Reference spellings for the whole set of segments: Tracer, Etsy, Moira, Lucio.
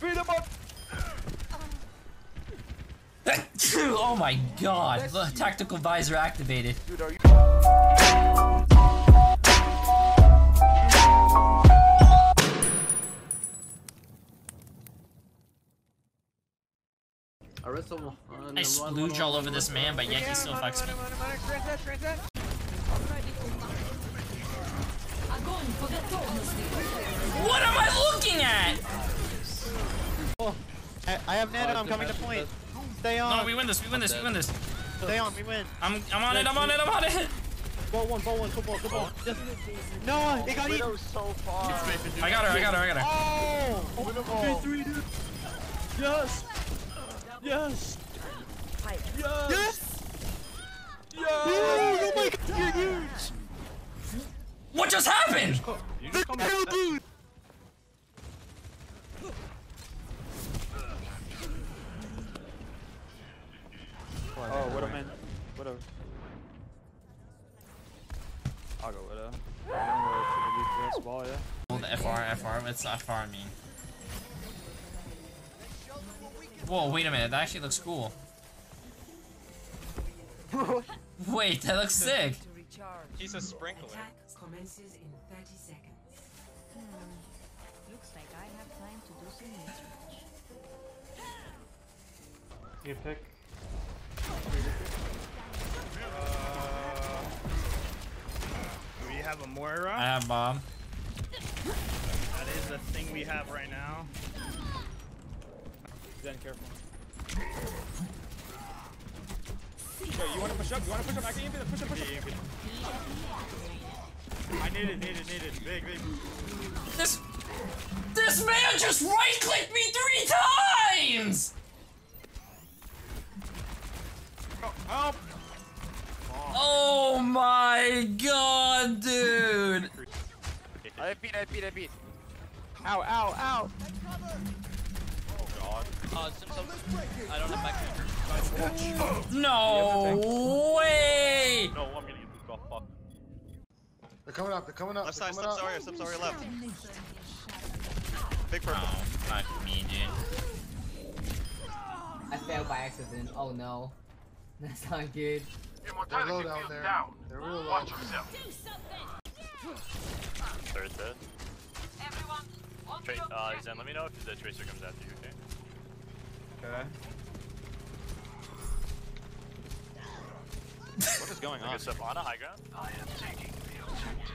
Beat him up! Oh my god, the tactical visor activated. Dude, are you I splooge all over this man, but yet he still fucks me. What am I looking at? Oh, I have Nano, I'm coming to point. Stay on. No, we win this, we win this, we win this. Stay on, we win. I'm on it, I'm on it, I'm on it. Ball one, football, football. No, it got eaten. I got her. Oh! 3-3, dude. Yes! Yes! Yes! Yes! Yes! Oh my god, you're huge! What just happened?! The kill, dude! Oh, what a man. What a... I'll go with her. Ball, yeah? Well, the FR, it's not FR, I mean. Whoa, wait a minute, that actually looks cool. Wait, that looks sick. He's a sprinkler. You pick. Do we have a Moira? I have Bomb. That is the thing we have right now. Careful. Yo, you wanna push up? You wanna push up? I can even push up. I need it. Big. This man just right-clicked me 3 times! Oh, help! Oh my god, dude! I beat. Ow. I don't have my no way! No, I'm gonna get this golf ball. They're coming up. Left side, sorry, left. Big purple. Oh, fuck me, dude. I failed by accident. Oh no. That's not good. They're low down there. They're real low. Watch yourself. Third dead. Zen, let me know if the Tracer comes after you, okay? What is going on? Is Savannah high ground? I am taking the objective.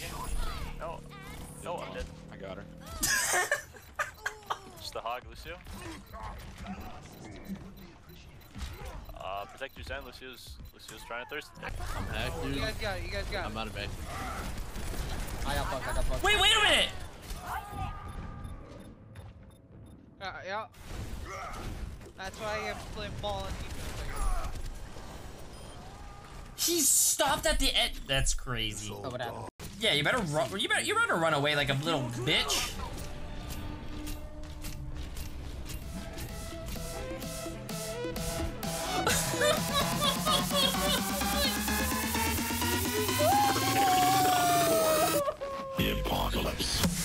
Taking? No. No, I'm dead. I got her. Just the hog, Lucio. Protect your Zen, Lucio's trying to thirst. I'm hacked, dude. You guys got it. I'm out of base. I got fucked. Wait a minute! Yeah. That's why I have to play ball and defense. He stopped at the end. That's crazy. Oh, what happened? Yeah, you better run. You better run away like a little bitch. The apocalypse.